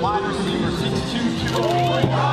Wide receiver, 6'2", 203.